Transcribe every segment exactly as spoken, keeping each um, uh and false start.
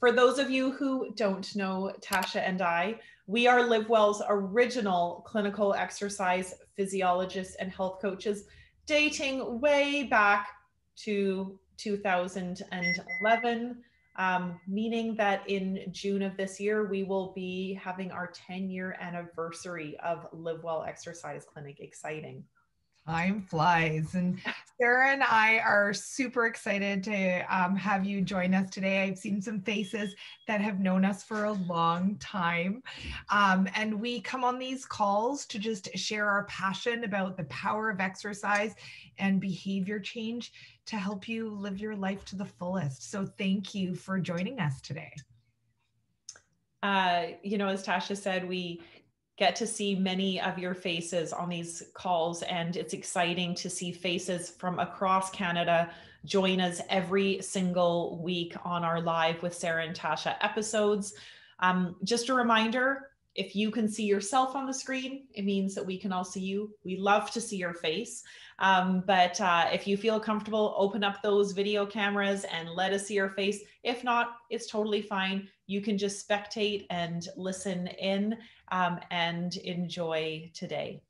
for those of you who don't know Tasha and I, we are LiveWell's original clinical exercise physiologists and health coaches, dating way back to two thousand eleven, um, meaning that in June of this year, we will be having our ten year anniversary of LiveWell Exercise Clinic. Exciting. Time flies, and Sara and I are super excited to um, have you join us today. I've seen some faces that have known us for a long time, um, and we come on these calls to just share our passion about the power of exercise and behavior change to help you live your life to the fullest. So thank you for joining us today. Uh, you know, as Tasha said, we get to see many of your faces on these calls, and it's exciting to see faces from across Canada join us every single week on our Live with Sara and Tasha episodes. Um, just a reminder, if you can see yourself on the screen, it means that we can all see you. We love to see your face, um, but uh, if you feel comfortable, open up those video cameras and let us see your face. If not, it's totally fine. You can just spectate and listen in um, and enjoy today.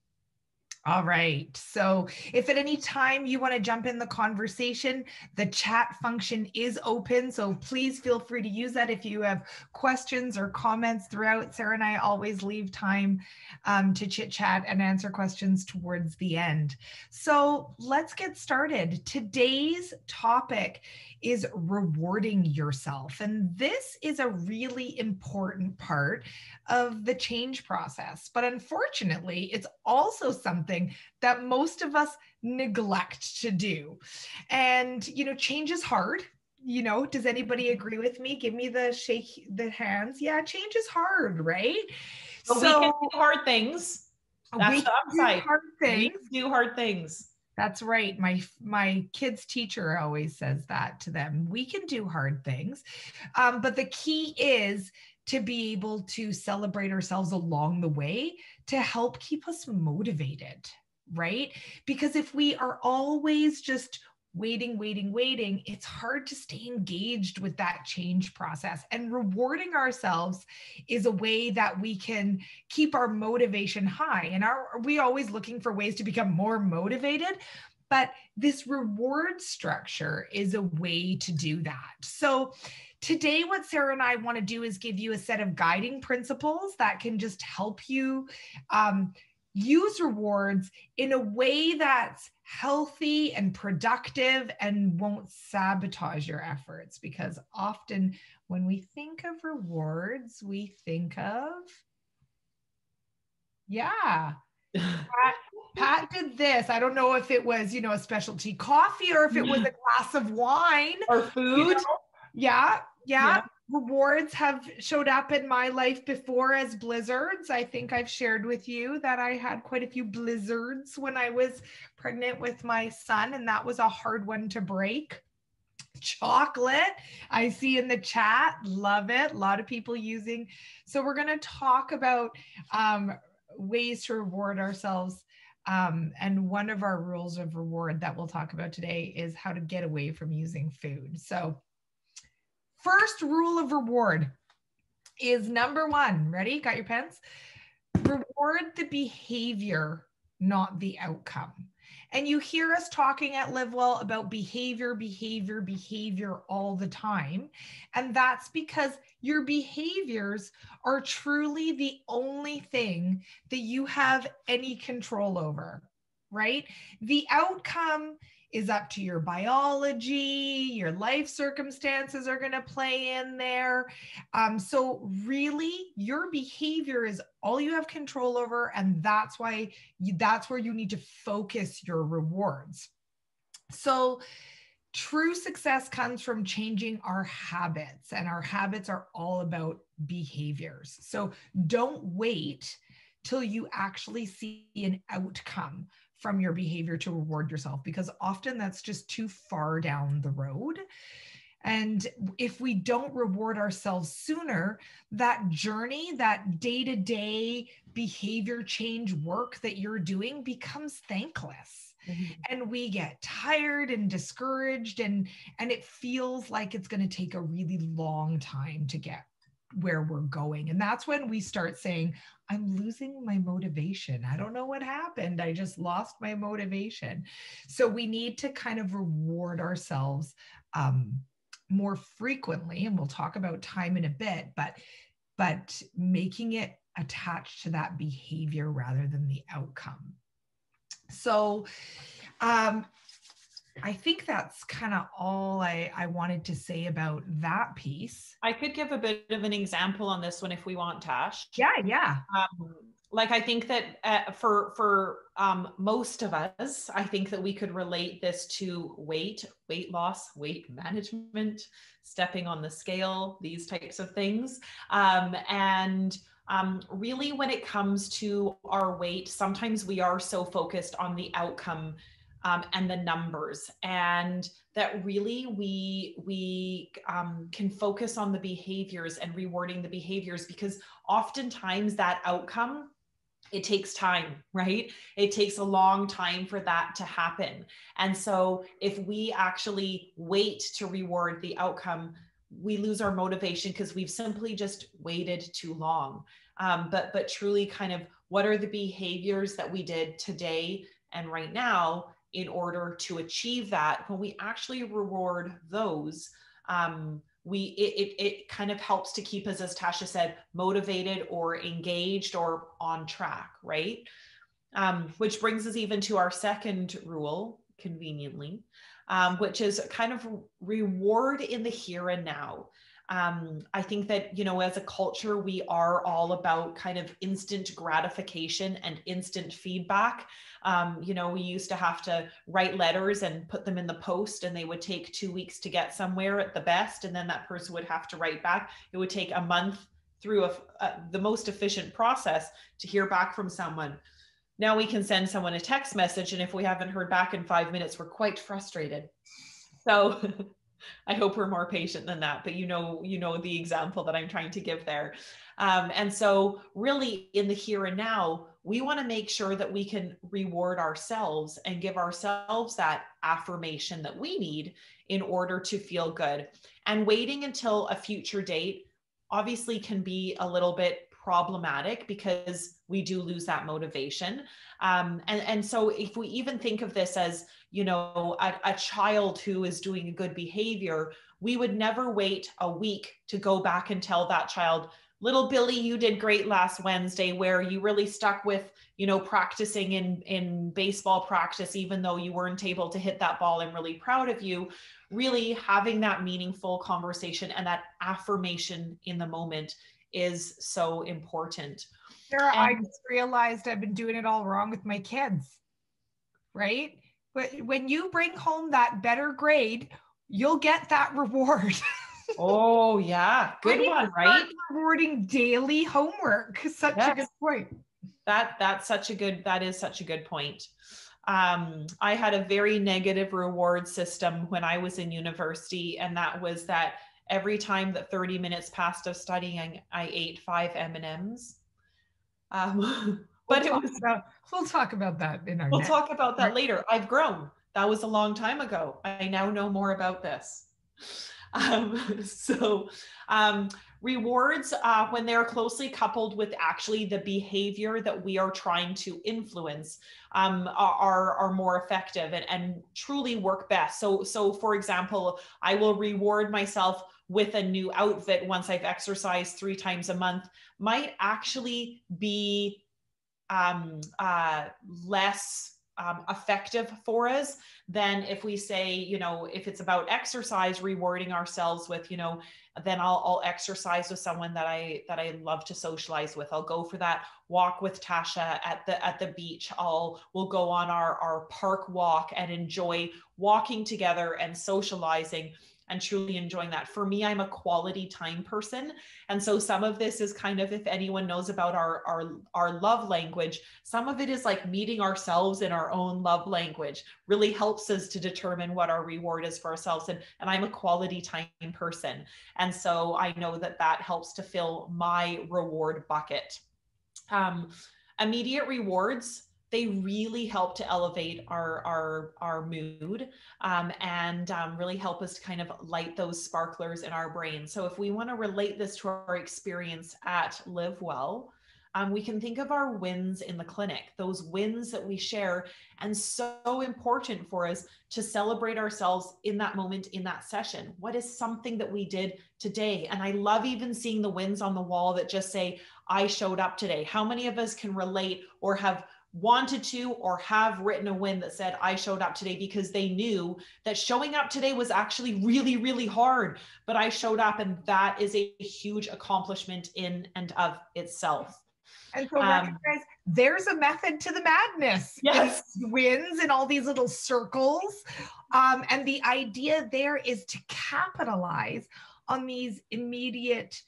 All right, so if at any time you want to jump in the conversation, the chat function is open, so please feel free to use that if you have questions or comments throughout. Sara and I always leave time um, to chit chat and answer questions towards the end. So let's get started. Today's topic is rewarding yourself, and this is a really important part of the change process, but unfortunately, it's also something that most of us neglect to do. And, you know, change is hard. You know, does anybody agree with me? Give me the shake the hands. Yeah, change is hard, right? But so we can do hard things. That's we the upside. Do hard things. We do hard things. That's right. My my kids' teacher always says that to them. We can do hard things. Um, but the key is to be able to celebrate ourselves along the way to help keep us motivated, right? Because if we are always just waiting, waiting, waiting, it's hard to stay engaged with that change process. And rewarding ourselves is a way that we can keep our motivation high. And are we always looking for ways to become more motivated? But this reward structure is a way to do that. So today, what Sara and I want to do is give you a set of guiding principles that can just help you um, use rewards in a way that's healthy and productive and won't sabotage your efforts. Because often when we think of rewards, we think of, yeah, Pat, Pat did this. I don't know if it was, you know, a specialty coffee or if it was a glass of wine or food. You know? Yeah. Yeah. Yeah. Rewards have showed up in my life before as blizzards. I think I've shared with you that I had quite a few blizzards when I was pregnant with my son, and that was a hard one to break. Chocolate, I see in the chat. Love it. A lot of people using. So we're going to talk about um, ways to reward ourselves. Um, and one of our rules of reward that we'll talk about today is how to get away from using food. So first rule of reward is number one. Ready? Got your pens? Reward the behavior, not the outcome. And you hear us talking at LiveWell about behavior, behavior, behavior all the time. And that's because your behaviors are truly the only thing that you have any control over, right? The outcome is up to your biology, your life circumstances are gonna play in there. Um, so really, your behavior is all you have control over, and that's why you, that's where you need to focus your rewards. So true success comes from changing our habits, and our habits are all about behaviors. So don't wait till you actually see an outcome from your behavior to reward yourself, because often that's just too far down the road. And if we don't reward ourselves sooner, that journey, that day-to-day behavior change work that you're doing becomes thankless. Mm-hmm. And we get tired and discouraged, and, and it feels like it's going to take a really long time to get where we're going. And that's when we start saying, I'm losing my motivation. I don't know what happened. I just lost my motivation. So we need to kind of reward ourselves um, more frequently. And we'll talk about time in a bit, but, but making it attached to that behavior rather than the outcome. So um, I think that's kind of all I, I wanted to say about that piece. I could give a bit of an example on this one if we want, Tash. Yeah, yeah. Um, like I think that uh, for, for um, most of us, I think that we could relate this to weight, weight loss, weight management, stepping on the scale, these types of things. Um, and Um, really when it comes to our weight, sometimes we are so focused on the outcome um, and the numbers, and that really we, we um, can focus on the behaviors and rewarding the behaviors, because oftentimes that outcome, it takes time, right? It takes a long time for that to happen. And so if we actually wait to reward the outcome, we lose our motivation because we've simply just waited too long. Um, but, but truly kind of what are the behaviors that we did today and right now in order to achieve that? When we actually reward those, um, we, it, it, it kind of helps to keep us, as Tasha said, motivated or engaged or on track, right? Um, which brings us even to our second rule, conveniently, um, which is kind of reward in the here and now. Um, I think that, you know, as a culture, we are all about kind of instant gratification and instant feedback. Um, you know, we used to have to write letters and put them in the post, and they would take two weeks to get somewhere at the best. And then that person would have to write back. It would take a month through a, a, the most efficient process to hear back from someone. Now we can send someone a text message, and if we haven't heard back in five minutes, we're quite frustrated. So I hope we're more patient than that, but you know, you know the example that I'm trying to give there. Um, and so really in the here and now, we want to make sure that we can reward ourselves and give ourselves that affirmation that we need in order to feel good. And waiting until a future date obviously can be a little bit problematic, because we do lose that motivation. Um, and, and so if we even think of this as, you know, a, a child who is doing a good behavior, we would never wait a week to go back and tell that child, little Billy, you did great last Wednesday, where you really stuck with, you know, practicing in, in baseball practice, even though you weren't able to hit that ball. I'm really proud of you. Really having that meaningful conversation and that affirmation in the moment is so important. Sara, I just realized I've been doing it all wrong with my kids, right? But when you bring home that better grade, you'll get that reward. Oh yeah, good one, right? Rewarding daily homework. Such yes. a good point. That that's such a good. That is such a good point. Um, I had a very negative reward system when I was in university, and that was that every time that thirty minutes passed of studying, I ate five M and M's. Um, but we'll, it was, talk about, we'll talk about that in our We'll next. talk about that later. I've grown. That was a long time ago. I now know more about this. Um, so um, rewards, uh, when they're closely coupled with actually the behavior that we are trying to influence, um, are, are more effective and, and truly work best. So, so for example, I will reward myself with a new outfit once I've exercised three times a month, might actually be um, uh, less um, effective for us than if we say, you know, if it's about exercise, rewarding ourselves with, you know, then I'll, I'll exercise with someone that I, that I love to socialize with. I'll go for that walk with Tasha at the, at the beach. I'll, we'll go on our, our park walk and enjoy walking together and socializing and truly enjoying that. For me, I'm a quality time person. And so some of this is kind of, if anyone knows about our, our, our love language, some of it is like meeting ourselves in our own love language, really helps us to determine what our reward is for ourselves. And, and I'm a quality time person. And so I know that that helps to fill my reward bucket. Um, immediate rewards, they really help to elevate our, our, our mood um, and um, really help us to kind of light those sparklers in our brain. So if we want to relate this to our experience at LiveWell, Um, we can think of our wins in the clinic, those wins that we share, and so important for us to celebrate ourselves in that moment, in that session. What is something that we did today? And I love even seeing the wins on the wall that just say, I showed up today. How many of us can relate or have wanted to or have written a win that said, I showed up today, because they knew that showing up today was actually really, really hard, but I showed up, and that is a huge accomplishment in and of itself. And so recognize um, there's a method to the madness. Yes. Wins in all these little circles. Um, and the idea there is to capitalize on these immediate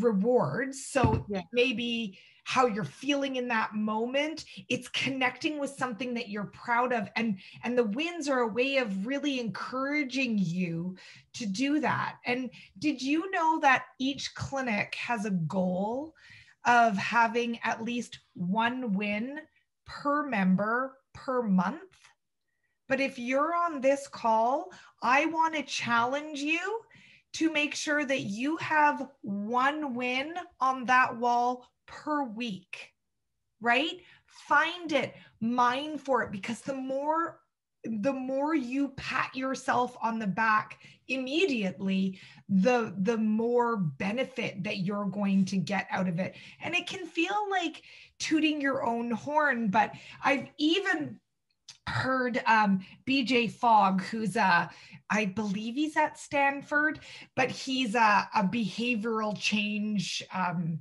rewards. So yeah. Maybe how you're feeling in that moment, it's connecting with something that you're proud of. And, and the wins are a way of really encouraging you to do that. And did you know that each clinic has a goal of having at least one win per member per month? But if you're on this call, I want to challenge you to make sure that you have one win on that wall per week, right? Find it, mine for it, because the more the more you pat yourself on the back immediately, the, the more benefit that you're going to get out of it. And it can feel like tooting your own horn, but I've even heard um, B J Fogg, who's a, I believe he's at Stanford, but he's a, a behavioral change um,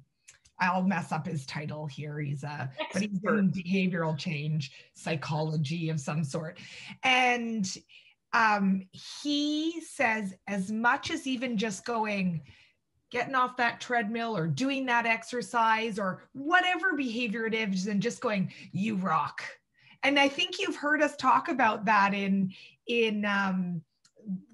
I'll mess up his title here. He's a, but he's doing behavioral change, psychology of some sort. And um, he says, as much as even just going, getting off that treadmill or doing that exercise or whatever behavior it is, and just going, you rock. And I think you've heard us talk about that in, in, um,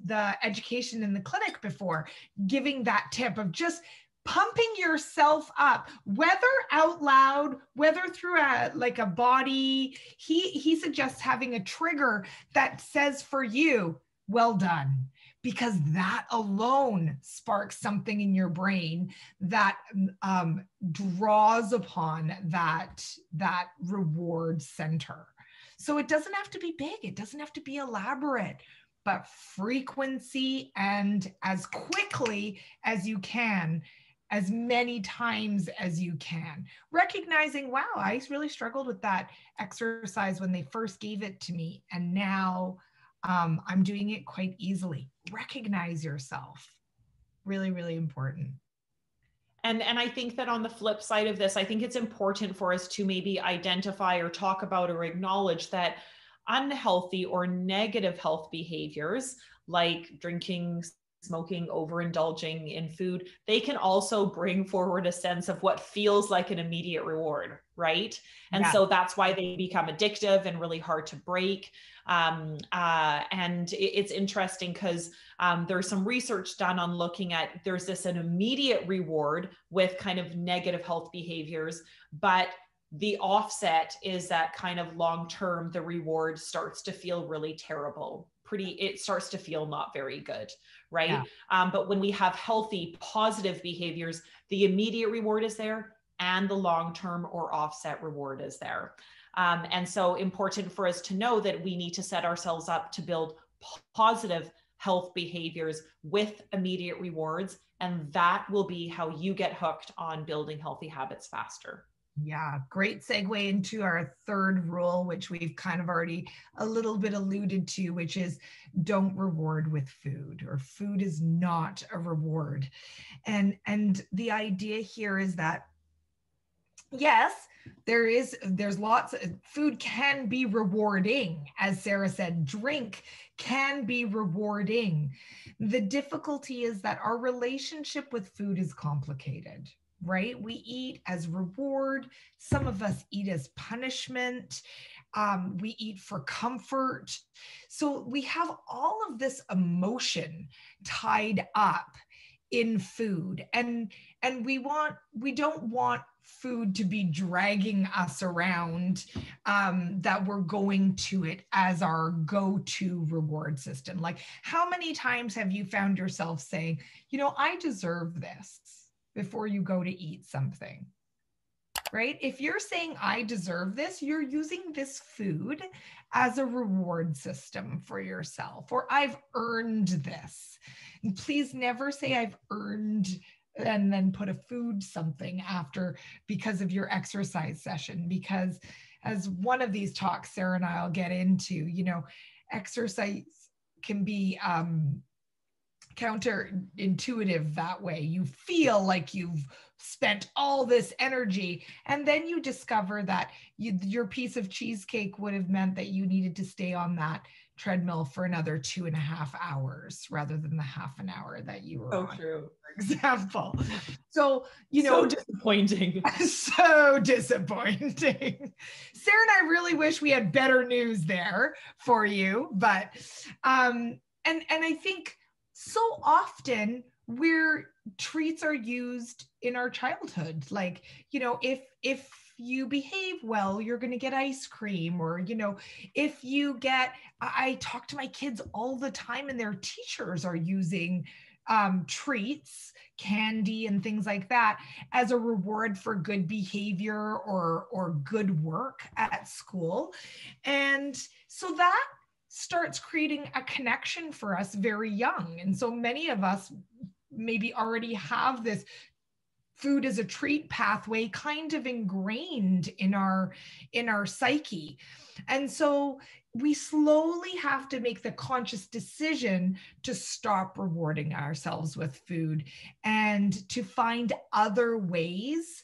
the education in the clinic before, giving that tip of just pumping yourself up, whether out loud, whether through a, like a body. He, he suggests having a trigger that says for you, well done, because that alone sparks something in your brain that um, draws upon that, that reward center. So it doesn't have to be big. It doesn't have to be elaborate, but frequency and as quickly as you can, as many times as you can, recognizing, wow, I really struggled with that exercise when they first gave it to me, and now um, I'm doing it quite easily. Recognize yourself. Really, really important. And, and I think that on the flip side of this, I think it's important for us to maybe identify or talk about or acknowledge that unhealthy or negative health behaviors like drinking, smoking, overindulging in food, they can also bring forward a sense of what feels like an immediate reward, right? And yeah. So that's why they become addictive and really hard to break. Um, uh, and it, it's interesting because um, there's some research done on looking at, there's this an immediate reward with kind of negative health behaviors, but the offset is that kind of long-term, the reward starts to feel really terrible. Pretty, it starts to feel not very good, right? Yeah. Um, but when we have healthy, positive behaviors, the immediate reward is there and the long-term or offset reward is there. Um, and so important for us to know that we need to set ourselves up to build positive health behaviors with immediate rewards. And that will be how you get hooked on building healthy habits faster. Yeah, great segue into our third rule, which we've kind of already a little bit alluded to, which is don't reward with food, or food is not a reward. And, and the idea here is that, yes, there is, there's lots of food can be rewarding. As Sara said, drink can be rewarding. The difficulty is that our relationship with food is complicated. Right? We eat as reward. Some of us eat as punishment. Um, we eat for comfort. So we have all of this emotion tied up in food, and, and we want, we don't want food to be dragging us around, um, that we're going to it as our go-to reward system. Like, how many times have you found yourself saying, you know, I deserve this, before you go to eat something, right? If you're saying, I deserve this, you're using this food as a reward system for yourself, or I've earned this. And please never say I've earned and then put a food something after because of your exercise session, because as one of these talks, Sara and I'll get into, you know, exercise can be um, counterintuitive that way. You feel like you've spent all this energy, and then you discover that you, your piece of cheesecake would have meant that you needed to stay on that treadmill for another two and a half hours rather than the half an hour that you were so on, true. For example. So, you know, so disappointing. So disappointing. Sara and I really wish we had better news there for you, but, um, and, and I think so often where treats are used in our childhood, like, you know, if, if, you behave well, you're going to get ice cream, or, you know, if you get, I talk to my kids all the time and their teachers are using um, treats, candy and things like that as a reward for good behavior or, or good work at school. And so that starts creating a connection for us very young. And so many of us maybe already have this food as a treat pathway kind of ingrained in our, in our psyche. And so we slowly have to make the conscious decision to stop rewarding ourselves with food and to find other ways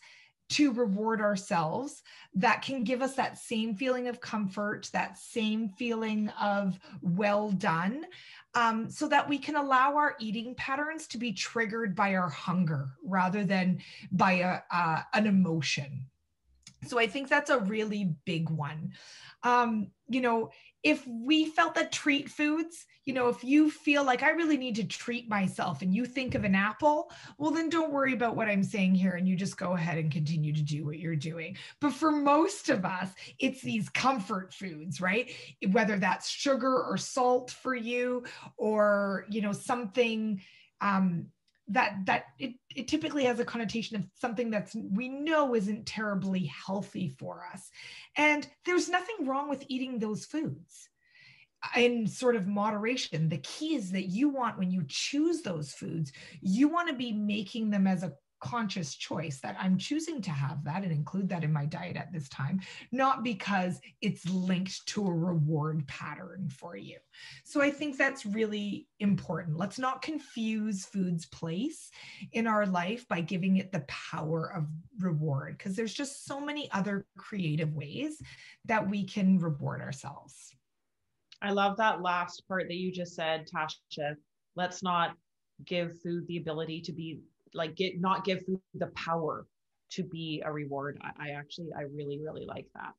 to reward ourselves that can give us that same feeling of comfort, that same feeling of well done, um, so that we can allow our eating patterns to be triggered by our hunger rather than by a, uh, an emotion. So I think that's a really big one. Um, you know, if we felt that treat foods, you know, if you feel like I really need to treat myself and you think of an apple, well, then don't worry about what I'm saying here and you just go ahead and continue to do what you're doing. But for most of us, it's these comfort foods, right? Whether that's sugar or salt for you, or, you know, something um, that that it, it typically has a connotation of something that's we know isn't terribly healthy for us. And there's nothing wrong with eating those foods in sort of moderation. The key is that you want, when you choose those foods, you want to be making them as a conscious choice that I'm choosing to have that and include that in my diet at this time, not because it's linked to a reward pattern for you. So I think that's really important. Let's not confuse food's place in our life by giving it the power of reward, because there's just so many other creative ways that we can reward ourselves. I love that last part that you just said, Tasha. Let's not give food the ability to be like, get, not give food the power to be a reward. I, I actually, I really, really like that.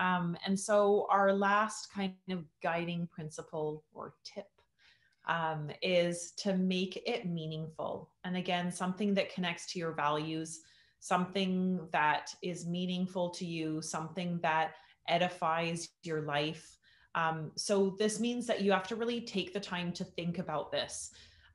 Um, and so our last kind of guiding principle or tip um, is to make it meaningful. And again, something that connects to your values, something that is meaningful to you, something that edifies your life. Um, so this means that you have to really take the time to think about this.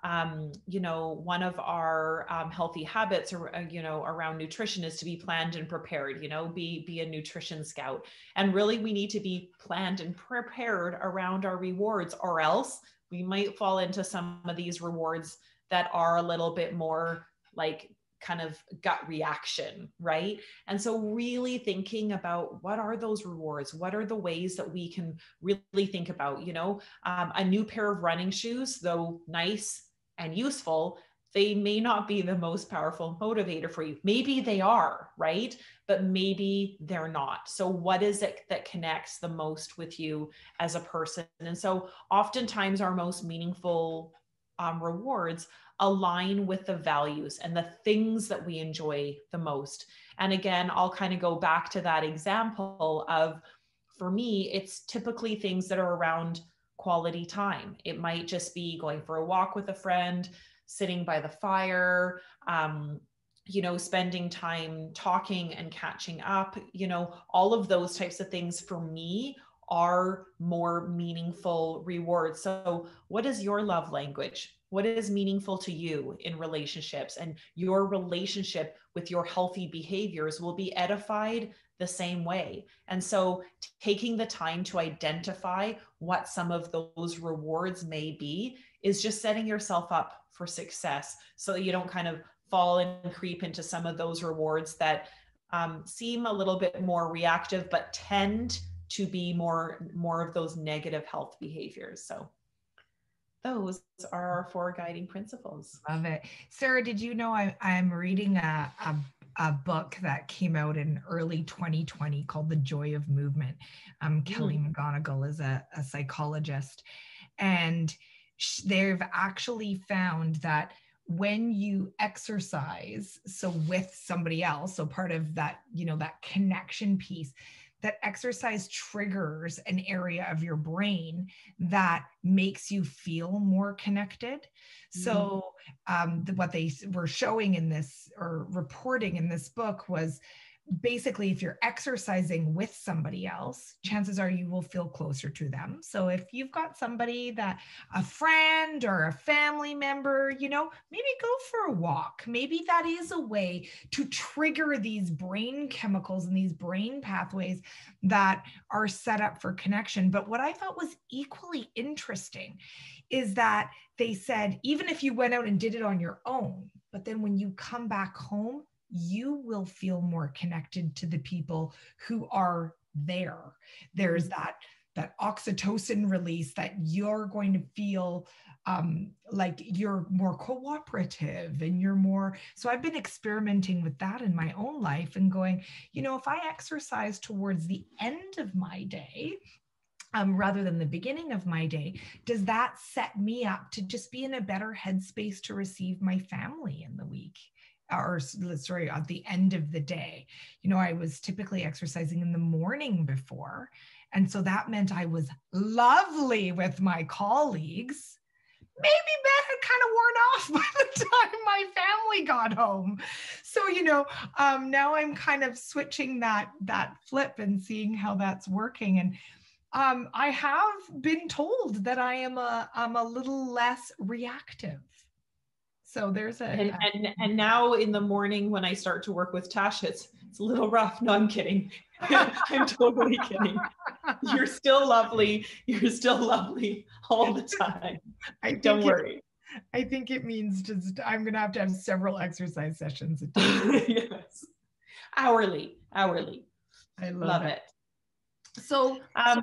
Um, you know, one of our um, healthy habits, or, uh, you know, around nutrition is to be planned and prepared, you know, be, be a nutrition scout. And really, we need to be planned and prepared around our rewards, or else we might fall into some of these rewards that are a little bit more like kind of gut reaction, right? And so really thinking about what are those rewards? What are the ways that we can really think about, you know, um, a new pair of running shoes, though nice and useful, they may not be the most powerful motivator for you. Maybe they are, right? But maybe they're not. So what is it that connects the most with you as a person? And so oftentimes our most meaningful um, rewards align with the values and the things that we enjoy the most. And again, I'll kind of go back to that example of, for me, it's typically things that are around quality time. It might just be going for a walk with a friend, sitting by the fire, um, you know, spending time talking and catching up, you know, all of those types of things for me are more meaningful rewards. So what is your love language? What is meaningful to you in relationships? And your relationship with your healthy behaviors will be edified the same way. And so taking the time to identify what some of those rewards may be is just setting yourself up for success so that you don't kind of fall and creep into some of those rewards that um, seem a little bit more reactive, but tend to be more, more of those negative health behaviors. So those are our four guiding principles. Love it. Sara, did you know I, I'm reading a, a a book that came out in early twenty twenty called The Joy of Movement? Um, mm-hmm. Kelly McGonigal is a, a psychologist, and they've actually found that when you exercise, so with somebody else, so part of that, you know, that connection piece, that exercise triggers an area of your brain that makes you feel more connected. Mm-hmm. So um, the, what they were showing in this, or reporting in this book, was basically if you're exercising with somebody else, chances are you will feel closer to them. So if you've got somebody that, a friend or a family member, you know, maybe go for a walk. Maybe that is a way to trigger these brain chemicals and these brain pathways that are set up for connection. But what I thought was equally interesting is that they said, even if you went out and did it on your own, but then when you come back home, you will feel more connected to the people who are there. There's that, that oxytocin release that you're going to feel um, like you're more cooperative and you're more. So I've been experimenting with that in my own life and going, you know, if I exercise towards the end of my day, Um, rather than the beginning of my day, does that set me up to just be in a better headspace to receive my family in the week? Or sorry, at the end of the day? You know, I was typically exercising in the morning before. And so that meant I was lovely with my colleagues. Maybe that had kind of worn off by the time my family got home. So, you know, um, now I'm kind of switching that, that flip and seeing how that's working. And um, I have been told that I am a, I'm a little less reactive. So there's a and, and and now in the morning when I start to work with Tasha, it's it's a little rough. No, I'm kidding. I'm totally kidding. You're still lovely. You're still lovely all the time. I don't worry. It, I think it means just I'm gonna have to have several exercise sessions a day. Yes, hourly, hourly. I love, love it. it. So. Um,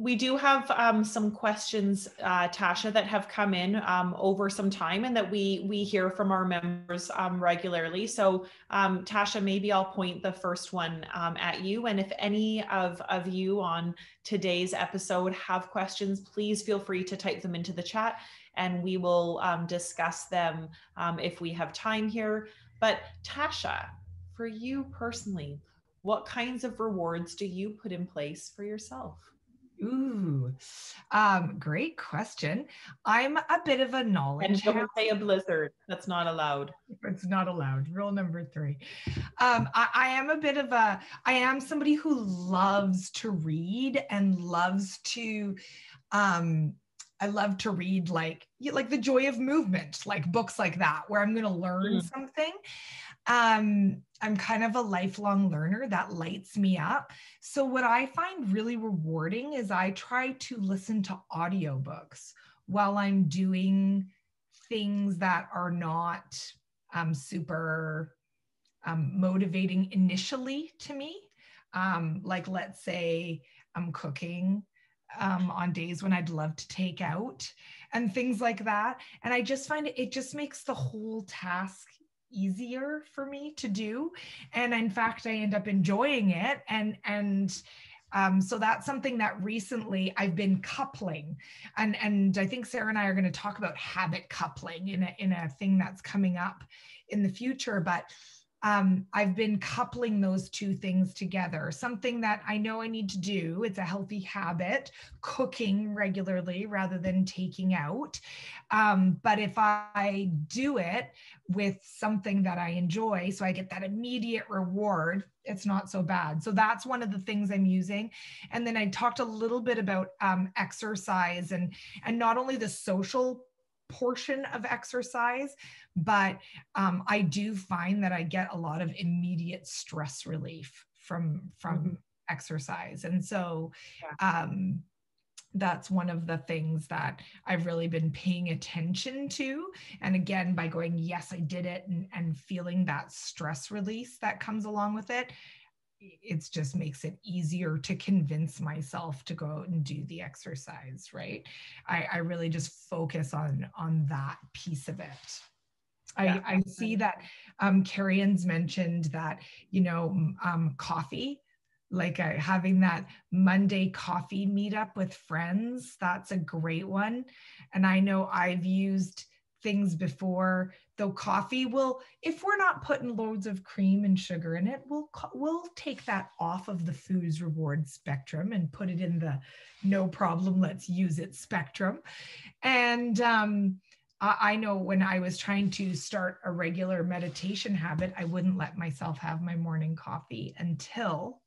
We do have um, some questions, uh, Tasha, that have come in um, over some time, and that we we hear from our members um, regularly. So, um, Tasha, maybe I'll point the first one um, at you. And if any of, of you on today's episode have questions, please feel free to type them into the chat, and we will um, discuss them um, if we have time here. But Tasha, for you personally, what kinds of rewards do you put in place for yourself? Ooh, um, great question. I'm a bit of a knowledge. And don't say a blizzard. That's not allowed. It's not allowed. Rule number three. Um, I, I am a bit of a, I am somebody who loves to read and loves to, um, I love to read like, like The Joy of Movement, like books like that, where I'm going to learn mm. something. Um, I'm kind of a lifelong learner. That lights me up. So what I find really rewarding is I try to listen to audiobooks while I'm doing things that are not um, super um, motivating initially to me. Um, like, let's say I'm cooking um, on days when I'd love to take out and things like that. And I just find it, it just makes the whole task easier for me to do. And in fact, I end up enjoying it. And, and um, so that's something that recently I've been coupling. And, and I think Sara and I are going to talk about habit coupling in a, in a thing that's coming up in the future. But um, I've been coupling those two things together. Something that I know I need to do, it's a healthy habit, cooking regularly rather than taking out. Um, but if I do it with something that I enjoy, so I get that immediate reward, it's not so bad. So that's one of the things I'm using. And then I talked a little bit about um, exercise and, and not only the social portion of exercise, but um, I do find that I get a lot of immediate stress relief from, from mm-hmm. exercise. And so yeah. um, that's one of the things that I've really been paying attention to. And again, by going, yes, I did it, and, and feeling that stress release that comes along with it, it just makes it easier to convince myself to go out and do the exercise, right? I, I really just focus on, on that piece of it. Yeah. I, I see that um, Carrie's mentioned that, you know, um, coffee, like uh, having that Monday coffee meetup with friends, that's a great one. And I know I've used things before, though coffee will, if we're not putting loads of cream and sugar in it, we'll, we'll take that off of the food's reward spectrum and put it in the no problem, let's use it spectrum. And um, I, I know when I was trying to start a regular meditation habit, I wouldn't let myself have my morning coffee until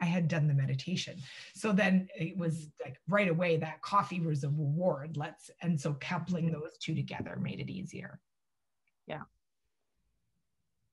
I had done the meditation. So then it was like right away that coffee was a reward. Let's, and so coupling those two together made it easier. Yeah.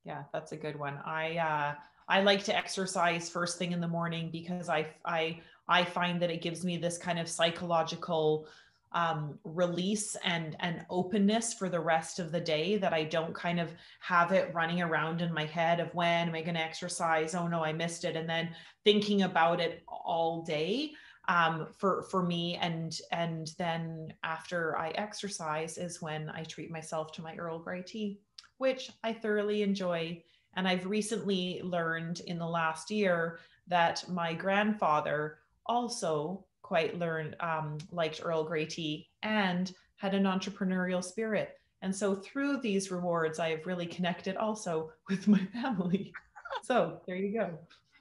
Yeah, that's a good one. I, uh, I like to exercise first thing in the morning because I, I, I find that it gives me this kind of psychological um, release and, and openness for the rest of the day, that I don't kind of have it running around in my head of when am I going to exercise? Oh no, I missed it. And then thinking about it all day, um, for, for me. And, and then after I exercise is when I treat myself to my Earl Grey tea, which I thoroughly enjoy. And I've recently learned in the last year that my grandfather also quite learned, um, liked Earl Grey tea and had an entrepreneurial spirit. And so through these rewards, I have really connected also with my family. So there you go.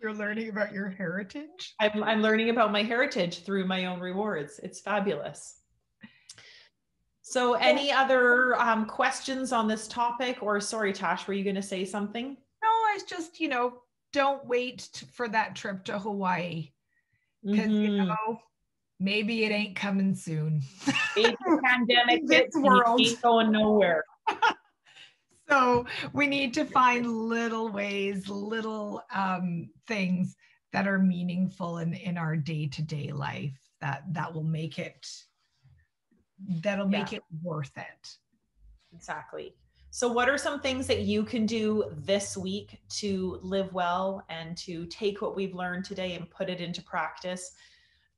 You're learning about your heritage? I'm, I'm learning about my heritage through my own rewards. It's fabulous. So any other um, questions on this topic? Or sorry, Tash, were you going to say something? No, it's just, you know, don't wait for that trip to Hawaii. Because, mm-hmm. you know, maybe it ain't coming soon. It's a pandemic. This world ain't going nowhere. So we need to find little ways, little um, things that are meaningful in, in our day-to-day life that, that will make it, that'll make yeah. it worth it. Exactly. So what are some things that you can do this week to live well and to take what we've learned today and put it into practice?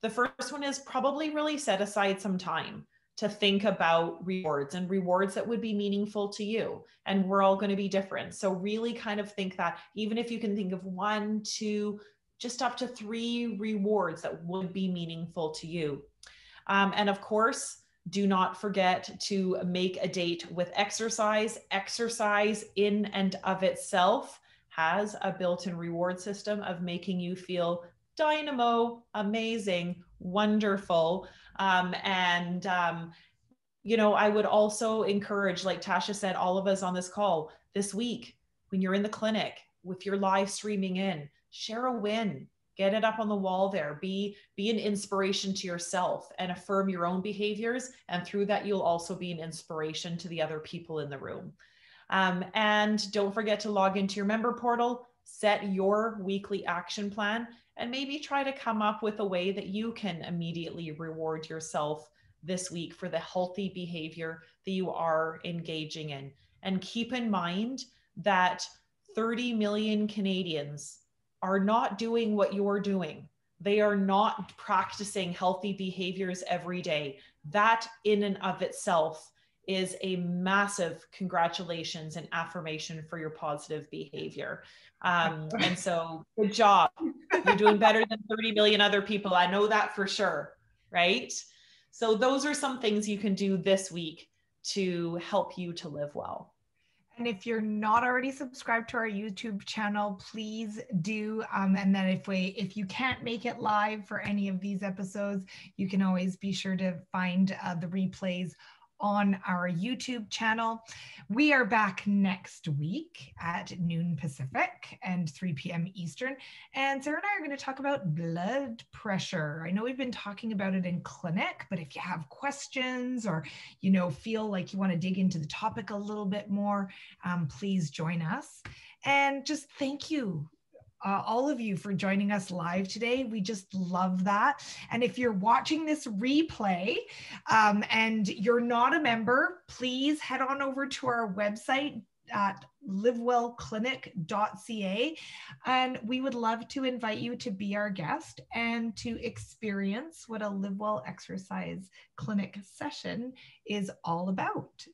The first one is probably really set aside some time to think about rewards and rewards that would be meaningful to you. And we're all going to be different. So really kind of think that, even if you can think of one, two, just up to three rewards that would be meaningful to you. Um, and of course, do not forget to make a date with exercise. Exercise in and of itself has a built-in reward system of making you feel dynamo, amazing, wonderful. Um, and, um, you know, I would also encourage, like Tasha said, all of us on this call this week, when you're in the clinic, if you're live streaming in, share a win, get it up on the wall there, be, be an inspiration to yourself and affirm your own behaviors. And through that, you'll also be an inspiration to the other people in the room. Um, and don't forget to log into your member portal, set your weekly action plan, and maybe try to come up with a way that you can immediately reward yourself this week for the healthy behavior that you are engaging in. And keep in mind that thirty million Canadians are not doing what you're doing. They are not practicing healthy behaviors every day. That in and of itself is a massive congratulations and affirmation for your positive behavior. Um, and so good job. You're doing better than thirty million other people. I know that for sure, right? So those are some things you can do this week to help you to live well. And if you're not already subscribed to our YouTube channel, please do. Um, and then if we, if you can't make it live for any of these episodes, you can always be sure to find uh, the replays on our YouTube channel. We are back next week at noon Pacific and three p m Eastern. And Sara and I are going to talk about blood pressure. I know we've been talking about it in clinic, but if you have questions or, you know, feel like you want to dig into the topic a little bit more, um, please join us. And just thank you. Uh, all of you for joining us live today. We just love that. And if you're watching this replay um, and you're not a member, please head on over to our website at livewell clinic dot c a. And we would love to invite you to be our guest and to experience what a LiveWell Exercise Clinic session is all about.